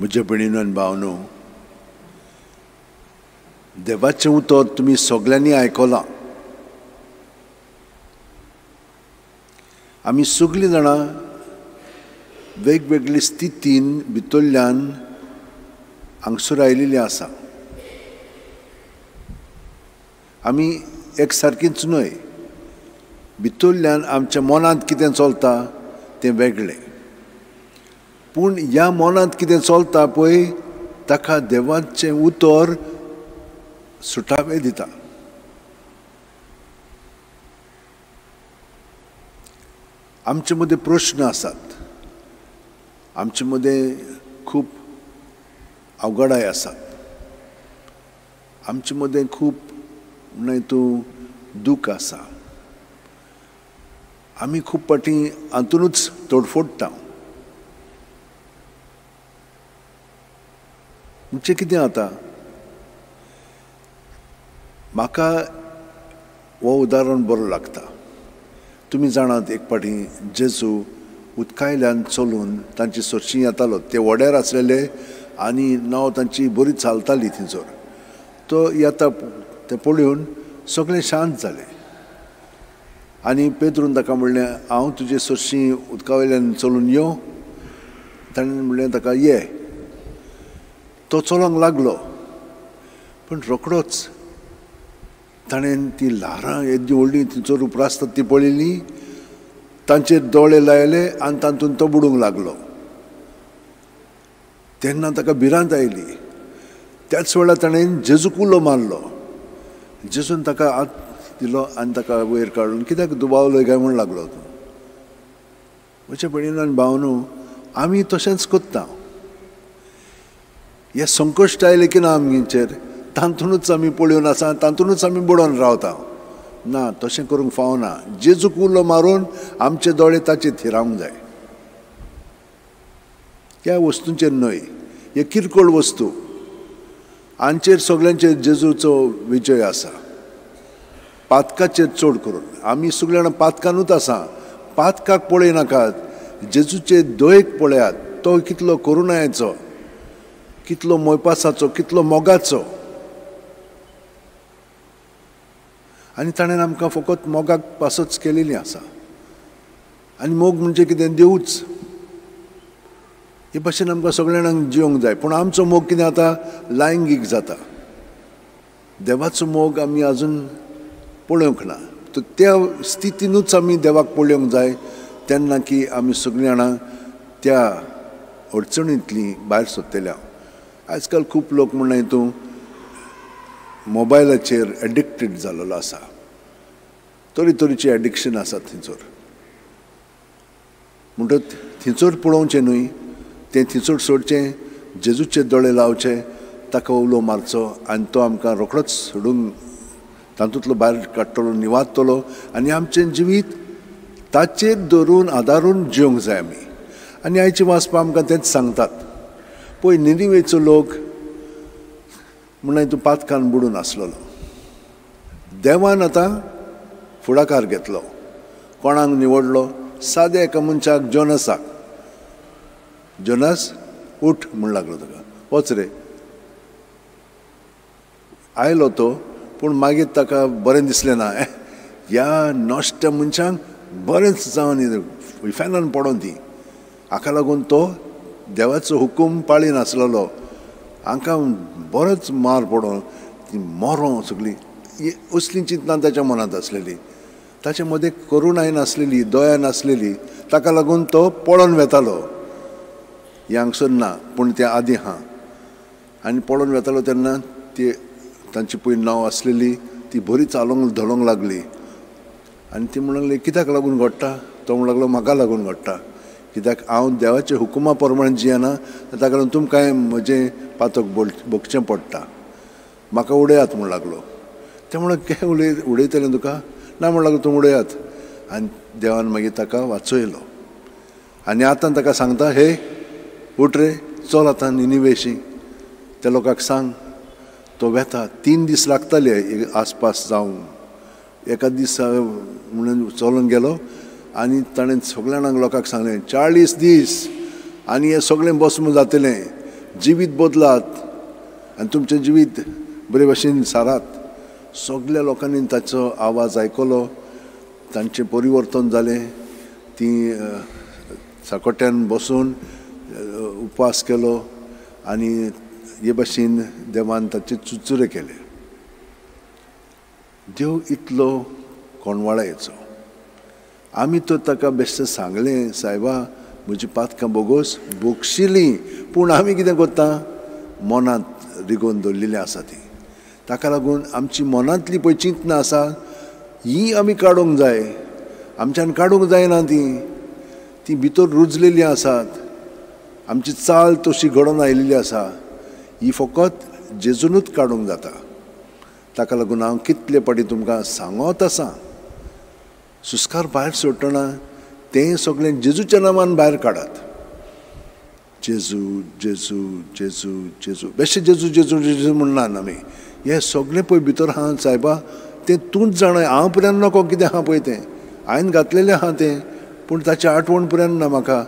म्हज्या भयणीनो आनी भावनो, देवाचें उतर तुमी सगळ्यांनी आयकलां। आमी सगळीं जाणां वेगवेगळे स्थितीन भितरल्यान हांगसर आयिल्लीं आसा। आमी एक सारकीच न्हय, भितरल्यान आमच्या मनांत कितें चलता तें वेगळें, पूण ह्या मनांत कितें चलता पळय ताका देवाचें उतर सुटावे दिता। आमचे मदें प्रश्न आसात, आमचे मदें खूब अवघडाय आसात, आमचे मदें खूब म्हण तूं दूख आसा, आमी खूब फाटी हातूनच तोडफोडटा। म्हणजे कितें जाता, म्हाका हो उदाहरण बरो लागता। तुमी जाणात एक फाटी जेजू उदकायल्यान चलून तांची सोरशीं येतालो, ते वड्यार आसलेले आनी नांव तांची बरी चलताली थिंसर। तो येता ते पळोवन सगळें शांत जालें आनी पेद्रून ताका म्हणलें, हांव तुजे सोरशीं उदकावयल्यान चलून यो। ताणें म्हणलें ताका, ये। तो चलोंक लागलो, पूण रोखडोच ताणेन तीं ल्हारां येद्दीं व्हडलीं थिंचर उपरासता तीं पळयलीं, तांचेर दोळे लायले आनी तातूंत तो बुडूंक लागलो। तेन्ना ताका भिरांत आयली। त्याच वेळार ताणेन जेजूक उलो मारलो, जेजून ताका हात दिलो आनी ताका वयर काडून कित्याक दुबावलो काय म्हूण लागलो तो। म्हज्या भयणीन भावनो, आमी तशेंच करता। हे संकश्ट आयले की ना आमगेर, तातूंतच आमी पळोवन आसा, तातूंतच आमी बुडोवन रावता। ना, तशें करूंक फावना। जेजूक उलो मारून आमचे दोळे ताचेर थिरावंक जाय। ह्या वस्तूंचेर न्हय, हे किरकोळ वस्तू, हांचेर सगळ्यांचेर जेजूचो विजय आसा, पातकाचेर चड करून। आमी सगळीं जाणां पातकानूच आसा, पातकाक पळयनाकात, जेजूचे दोळेक पळयात। तो कितलो करुणायेचो, कितलो मोयपासाचो, कितलो मोगाचो। आनी ताणेन आमकां फकत मोगाक पासच केलेली आसा। आनी मोग म्हणजे कितें, देवूच। हे भाशेन आमकां सगळ्या जाणांक जिवंक जाय, पूण आमचो मोग कितें जाता, लैंगीक जाता। देवाचो मोग आमी आजून पळोवंक ना। तर त्या स्थितीनूच आमी देवाक पळोवंक जाय, तेन्ना की आमी सगळीं जाणां त्या अडचणींतलीं भायर सोडटल्या। आजकाल खूब लोक म्हणून तूं मोबायलाचेर एडिक्टेड जाल्लो आसा, तरेतरेचें एडिक्शन आसा थिंचर। म्हणटच थिंचर पळोवचें न्हय, तें थिंचर सोडचें, जेजूचे दोळे लावचे, ताका उलो मारचो आनी तो आमकां रोखडोच सोडून तातूंतलो भायर काडटलो, निवाडटलो। आनी आमचें जिवीत ताचेर धरून आदारून जिवंक जाय आमी। आनी आयची वाचपां आमकां तेंच सांगतात, पळय निनिवेचो लोक म्हणून तूं पातकान बुडून आसलेलो, देवान आतां फुडाकार घेतलो। कोणाक निवडलो? साद्या एका मनशाक, जोनासाक। जोनास, उठ म्हूण लागलो ताका, वच रे। आयलो तो, पूण मागीर ताका बरें दिसलें ना, ह्या नश्ट मनशांक बरेंच जावन फेनान पडोन दी। हाका लागून तो देवाचो हुकूम पाळीनासलेलो, हांकां बरोच मार पडो, ती मोरों सगळीं असलीं चिंतना ताच्या मनांत आसलेली, ताचे मदें करुणाय नासलेली, दया नासलेली। ताका लागून तो पळोन वेतालो। हें हांगसर ना, पूण तें आदीं हा। आनी पळोन वेतालो तेन्ना ती तांची पयलीं नांव आसलेली ती बरी चालोंक धडोंक लागली। आनी ती म्हणूंक लागली, कित्याक लागून घडटा? तो म्हणूंक लागलो, म्हाका लागून घडटा, कित्याक हांव देवाच्या हुकुमा प्रमाण जियेना, ताका लागून तुमकां म्हजें पातक भोगचें पडटा, म्हाका उडयात म्हूण लागलो। ते म्हणून काय उडयतलें तुका? ना म्हूण लागलो, तूं उडयात। आनी देवान मागीर ताका वाचयलो। आनी आतां ताका सांगता, हे उठ रे, चल आतां निनिवेशी, त्या लोकांक सांग। तो वेता, 3 दीस लागताले आसपास जावंक। एका दिसा म्हणून चलोन गेलो आनी ताणें सगळ्या लोकांक सांगलें 40 दीस आनी हें सगळें भस्म जातलें। जिवीत बदलात आनी तुमचें जिवीत बरे भाशेन सारात। सगल्या लोकांनी ताचो आवाज आयकलो, तांचें परिवर्तन जालें, ती साकोट्यान बसून उपास केलो आनी हे भाशेन देवान ताचे चुचुरे केले। देव इतलो कोणवाळायेचो। आमी तो ताका बेश्टें सांगलें, सायबा म्हजी पातकां बोगोस बोगशिलीं, पूण आमी कितें करता, मनांत रिगोवन दवरलेलीं आसा तीं। ताका लागून आमची मनांतली पळय चिंतना आसा ही आमी काडूंक जाय, आमच्यान काडूंक जायना तीं, तीं भितर रुजलेलीं आसात, आमची चाल तशी घडोवन आयिल्ली आसा, ही फकत जेजूनच काडूंक जाता। ताका लागून हांव कितले पाटी तुमकां सांगत आसा, सुस्कार भायर सोडटना तें सगळें जेजूच्या नांवान भायर काडात। जेजू जेजू जेजू जेजू बेश्टे जेजू जेजू जेजू म्हणनात आमी, हें सगळें पळय भितर आहा सायबा, तें तूंच जाणाय, हांव पर्यंत नकळो कितें आहा पळय तें हांवें घातलेलें आहा तें, पूण ताची आठवण पर्यंत ना म्हाका।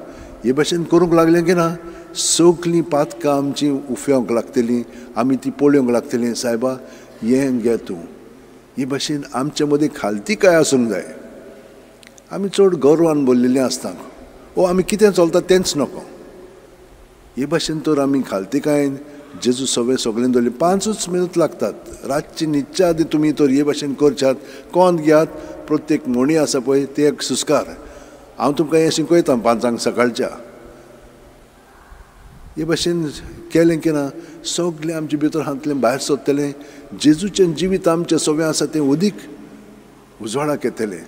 हे भाशेन करूंक लागलें की ना, सगलीं पातकां आमचीं उफ्यांक लागतलीं, आमी तीं पळोवंक लागतलीं, सायबा हें घे तूं। हे भाशेन आमचे मदीं खालती काय आसूंक जाय। आमी चड गौरवान बोलिल्लीं आसता, ओ आमी कितें चलता तेंच नकळो, हे भाशेन तर आमी खालतीकायेन जेजू सवें सगळें दवरलें। 5 मिनूत लागतात, रातची न्हिदच्या आदीं तुमी तर हे भाशेन करच्यात, कोंत घेयात, प्रत्येक मोणी आसा पळय ते एक सुस्कार। हांव तुमकां हें शिकयतां 5 सकाळच्या, हे भाशेन केलें की ना सगलें आमचे भितर हातलें भायर सोडटलें, जेजूचें जिवीत आमचें सगळें आसा तें उदीक उजवाडाक येतलें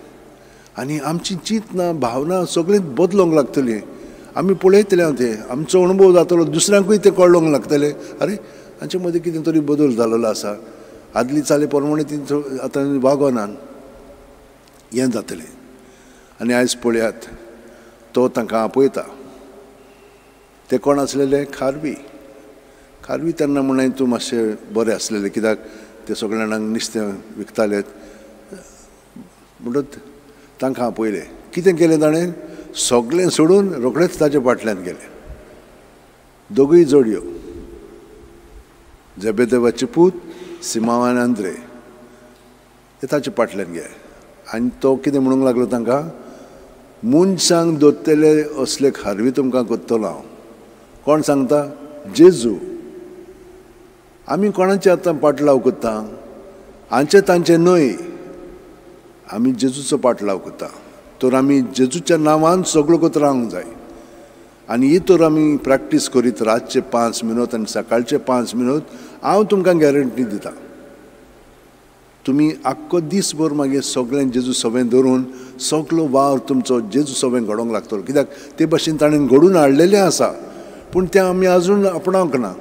आनी आमची चिंतना भावना सगळें बदलोंक लागतलीं। आमी पळयतले हांव तें, आमचो अणभव जातलो, दुसऱ्यांकूय तें कळोंक लागतलें, अरे हांचे मदीं कितें तरी बदल जाल्लो आसा, आदली चाली प्रमाणे तीं आतां वागोनान, हें जातलें। आनी आयज पळयात, तो तांकां आपयता, ते कोण आसलेले, खारवी। खारवी तेन्ना म्हणाय तूं मातशें बरें आसलेलें, कित्याक ते सगळे जाणांक नुस्तें विकतालेत, म्हणून तांकां आपयलें। कितें केलें ताणें, सगळें सोडून रोखडेंच ताचे फाटल्यान गेलें। दोगूय जोडयो, जबेदेवाचे पूत सिमांव आनी आंद्रे, ते ताचे फाटल्यान गेले आनी तो कितें म्हणूंक लागलो तांकां, मनशांक दोत्तले असले खारवी तुमकां कोत्तलो हांव। कोण सांगता, जेजू। आमी कोणाचे आतां पाटलाव करता, हांचे तांचे न्हय, आमी जेजूचो पाटलाव करता। तर आमी जेजूच्या नांवान सगळो करत रावंक जाय आनी ही तर आमी प्रॅक्टीस करीत, रातचे 5 मिनूत आनी सकाळचे 5 मिनूत, हांव तुमकां गॅरंटी दिता तुमी आख्खो दीसभर मागीर सगळें जेजू सवें धरून सगलो वावर तुमचो जेजू सवें घडोवंक लागतलो, कित्याक ते भाशेन ताणें घडून हाडलेलें आसा, पूण तें आमी आजून आपणावंक ना।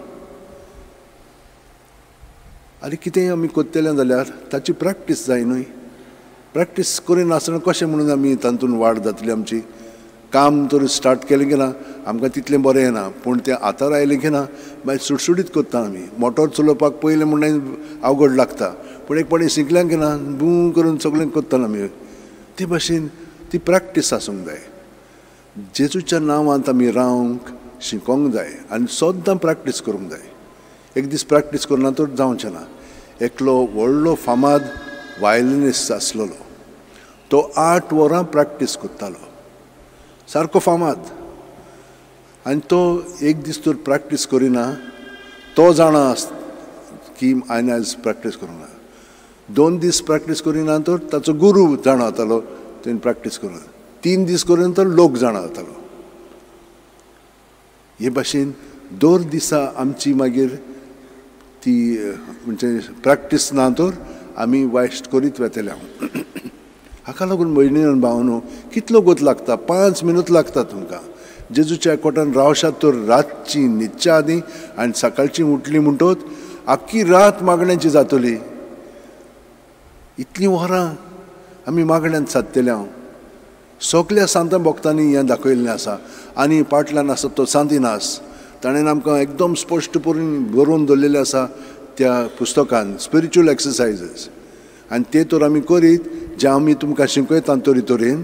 आनी कितेंय आमी कोत्तेलें जाल्यार ताची प्रॅक्टीस जाय न्हय, प्रॅक्टीस करिनासतना कशें म्हणून आमी तातूंत वाड जातली आमची। काम तर स्टार्ट केलें की ना आमकां तितलें बरें येना, पूण तें आतार आयलें की ना मागीर सुटसुटीत करता आमी। मोटर चलोवपाक पयलें म्हणून आवड लागता, पूण एक पाटी शिकल्यां की ना बूं करून सगळें करता आमी। ते भाशेन ती प्रॅक्टीस आसूंक जाय, जेजूच्या नांवांत आमी रावंक शिकोंक जाय आनी सद्दां प्रॅक्टीस करूंक जाय। एक दीस प्रॅक्टीस करना तर जावचें ना। एकलो व्हडलो फामाद वायलिनिस्ट आसलेलो, तो 8 वरां प्रॅक्टीस करतालो, सारको फामाद। आनी तो एक दीस तर प्रॅक्टीस करिना, तो जाणा की हांवें आयज प्रॅक्टीस करूंक ना। 2 दीस प्रॅक्टीस करिना तर ताचो गुरू जाणा जातालो तेणें प्रॅक्टीस करूंक ना, 3 दीस करून तर लोक जाणा जातालो। हे भाशेन दर दिसा आमची मागीर ती म्हणजे प्रॅक्टीस ना तर आमी वायट करीत वेतले। हाका लागून भयणी आनी भावनो कितलो गोत लागता, 5 मिनूत लागता तुमकां जेजूच्या कोटान रावशात तर रातची न्हिदच्या आदीं आनी सकाळची उठली म्हणटत आख्खी रात मागण्यांची जातली। इतलीं वरां आमी मागण्यांत सादतले। हांव सगल्या सांत भोक्तांनी हें दाखयल्लें आसा आनी फाटल्यान आसा तो सांतिनास, ताणेन आमकां एकदम स्पश्टपणी बरोवन दवरलेलें आसा त्या पुस्तकान, स्पिरिच्युअल एक्सरसायजीस। आनी ते तर आमी करीत, जे आमी तुमकां शिकयता तरी तरेन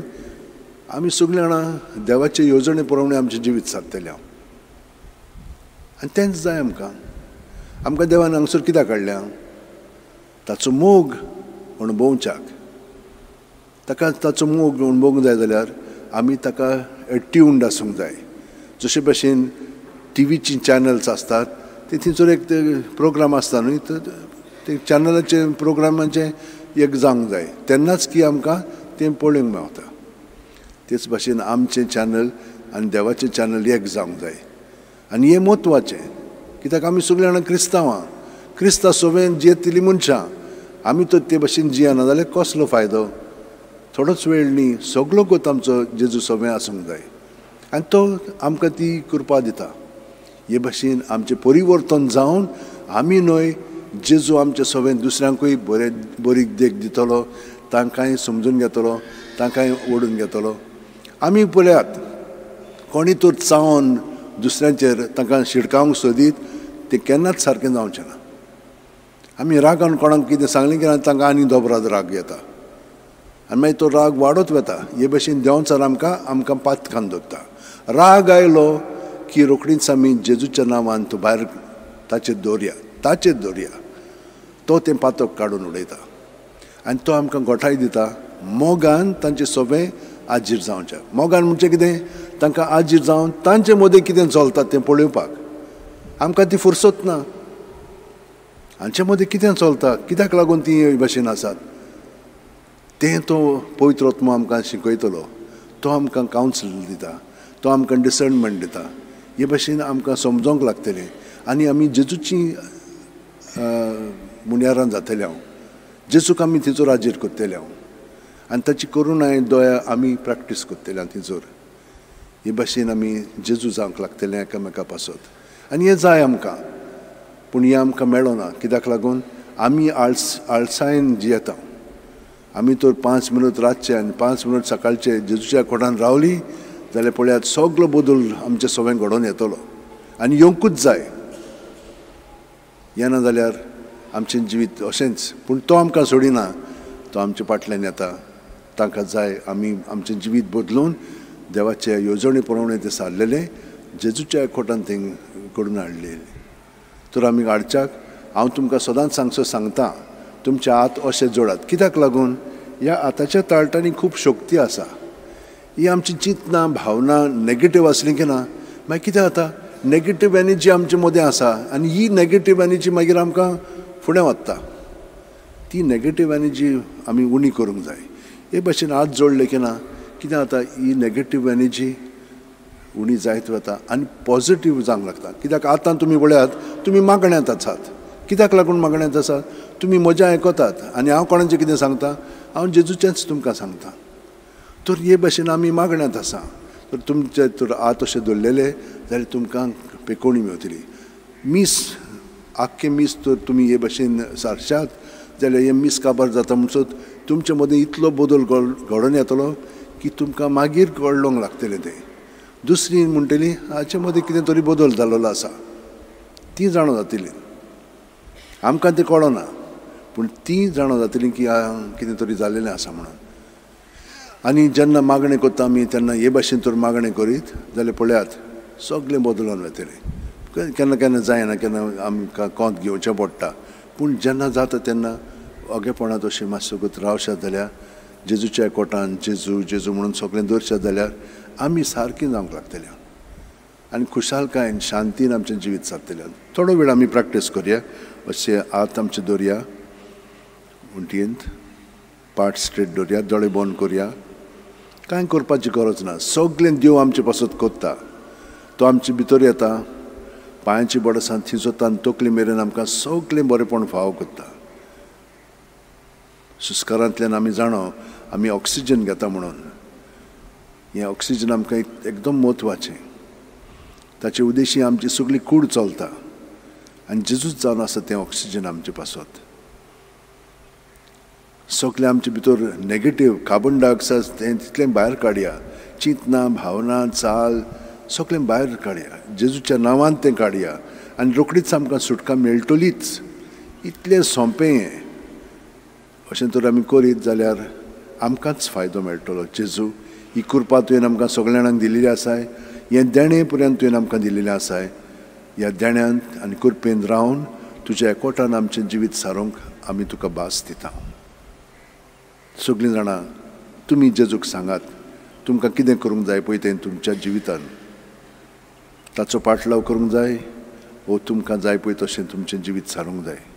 आमी सगळीं जाणां देवाचे येवजणे प्रमाणे आमचें जिवीत सादतलें। आनी तेंच जाय आमकां. आमकां देवान हांगसर कित्याक काडल्या? ताचो मोग अणभवच्याक, ताका ताचो मोग अणभवंक जाय जाल्यार आमी ताका ट्यून्ड आसूंक जाय. जशे भशेन टीव्हीची चॅनल्स आसतात तितूंसर एक प्रोग्राम आसता न्हय, ते चॅनलाचे प्रोग्रामांचे एक जावंक जाय तेन्नाच की आमकां तें पळोवंक मेळटा. तेच भाशेन आमचे चॅनल आनी देवाचे चॅनल एक जावंक जाय. आनी हें म्हत्वाचें कित्याक आमी सगळीं जाणां क्रिस्तांवां, क्रिस्तां सोबेन जियेतलीं मनशां. आमी तर ते भाशेन जियेना जाल्यार कसलो फायदो? थोडोच वेळ न्ही, सगलो गोत आमचो जेजू सोबेन आसूंक जाय आनी तो आमकां ती कृपा दिता. हे भाशेन आमचें परिवर्तन जावन आमी न्हय, जेजू आमचे सोबेन दुसऱ्यांकूय बरी देख दितलो, तांकांय समजून घेतलो, तांकांय ओडून घेतलो. आमी पळयात, कोणी तर चावन दुसऱ्यांचेर तांकां शिडकावंक सोदीत तें केन्नाच सारकें जावचें ना. आमी रागान कोणाक कितें सांगलें की तांकां आनी दोबराद राग येता आनी मागीर तो राग वाडत वता. हे भशेन देंवचार आमकां आमकां पातकान दवरता. राग आयलो की रोखडीच आमी जेजूच्या नांवान तो भायर ताचेर दवरया. तो तें पातक काडून उडयता आनी तो आमकां गोठाय दिता मोगान तांचे सोबें आजीर जावच्या. मोगान म्हणजे कितें? तांकां आजीर जावन तांचे मदें कितें चलता तें पळोवपाक आमकां ती फुरसत ना. हांचे मदें कितें चलता, कित्याक लागून ती हे भाशेन आसात तें तो पवित्र आत्मो आमकां शिकयतलो. तो आमकां कावन्सल दिता, तो आमकां डिसर्नमेंट दिता. हे भाशेन आमकां समजोंक लागतलें आनी आमी जेजूची मुण्यारां जातले. हांव जेजूक आमी तिचोर आजीर करतले आनी ताची करुणाय दोळ्या आमी प्रॅक्टीस करतले तिचोर. हे भाशेन आमी जेजू जावंक लागतले एकामेका पासत आनी हें जाय आमकां. पूण हें आमकां मेळना कित्याक लागून आमी आळसायेन जियेता. आमी तर 5 मिनट रातचे आनी 5 मिनट सकाळचे जेजूच्या खोटान रावलीं जाल्यार पळयात सगलो बदल आमच्या सोबेन घडोवन येतलो आनी येवंकूच जाय. हें ना जाल्यार आमचें जिवीत अशेंच. पूण तो आमकां सोडिना, तो आमच्या फाटल्यान येता. तांकां जाय आमी आमचें जिवीत बदलून देवाचे येवजणे प्रमाणे तें सारलेलें जेजूच्या खोटान तें घडून हाडलें. तर आमी हाडच्याक हांव तुमकां सदांच सांगता तुमचे हात अशें जोडात. कित्याक लागून ह्या आतांच्या ताळटांनी खूब शक्ती आसा. ही आमची चिंतना भावना नेगेटीव आसली की ना मागीर कितें जाता, नेगेटीव एनर्जी आमचे मदें आसा आनी ही नेगेटीव एनर्जी मागीर आमकां फुडें वता. ती नेगेटीव एनर्जी आमी उणी करूंक जाय. हे भाशेन हात जोडले की ना कितें जाता, ही नेगेटीव एनर्जी उणी जायत वता आनी पॉजिटीव जावंक लागता. कित्याक आतां तुमी पळयात, तुमी मागण्यांत आसात. कित्याक लागून मागण्यांत आसात? तुमी म्हज्या आयकतात आनी हांव कोणाचें कितें सांगता, हांव जेजूचेंच तुमकां सांगता. तर हे भाशेन आमी मागण्यांत आसा. तर तुमचे तर हात अशें दवरलेले जाल्यार तुमकां पेकोवणी मेळटली. मीस आख्खें मीस तर तुमी हे भाशेन सारशात जाल्यार हे मीस काबार जाता म्हणसर तुमचे मदें इतलो बदल घडोवन येतलो की तुमकां मागीर कळोंक लागतलें तें. दुसरी म्हणटली हाचे मदें कितें तरी बदल जाल्लो आसा, ती जाणा जातली. आमकां तें कळना पूण ती जाणा जातली की कितें तरी जाल्लेलें आसा म्हणून. आनी जेन्ना मागणें करता आमी तेन्ना हे भाशेन तर मागणें करीत जाल्यार पळयात सगळें बदलून वतलें. केन्ना केन्ना जायना, केन्ना आमकां कोंत घेवचें पडटा. पूण जेन्ना जाता तेन्ना ओगेपणांत अशें मातसोगत रावशात जाल्यार जेजूच्या कोटान जेजू जेजू म्हणून सगळें दवरशात जाल्यार आमी सारकीं जावंक लागतलीं आनी खुशालकायेन शांतीन आमचें जिवीत सारतलें. थोडो वेळ आमी प्रॅक्टीस करया. अशें आत आमचें दवरया, उंटींत पाट स्ट्रेट दवरया, दोळे बंद करया. कांय करपाची गरज ना. सगळें देव आमचे पासत करता. तो आमचे भितर येता, पांयांची बडसां थिजोता तकले मेरेन आमकां सगळें बरेंपण फाव करता. सुस्कारांतल्यान आमी जाणो आमी ऑक्सिजन घेता म्हणून. हें ऑक्सिजन आमकां एकदम म्हत्वाचें. ताचे उद्देशी आमची सगळी कूड चलता आनी जेजूच जावन आसा तें ऑक्सिजन आमचे पासत. सगळें आमचे भितर नेगेटीव कार्बन डायऑक्सायड तें तितलें भायर काडया. चिंतना भावना चाल सगळें भायर काडया, जेजूच्या नांवान तें काडया आनी रोखडीच आमकां सुटका मेळटलीच. इतलें सोंपें हें. अशें तर आमी करीत जाल्यार आमकांच फायदो मेळटलो. जेजू ही कृपा तुवें आमकां सगळ्या जाणांक दिलेली आसाय, हें देणें पर्यंत तुवें आमकां दिलेलें आसाय. ह्या देण्यांत आनी कुरपेन रावन तुज्या एकवटान आमचें जिवीत सारोवंक आमी तुका भास दिता. सगळीं जाणां तुमी जेजूक सांगात तुमकां कितें करूंक जाय पळय तें तुमच्या जिवितान ताचो पाठलाव करूंक जाय वो तुमकां जाय पळय तशें तुमचें जिवीत सारोवंक जाय.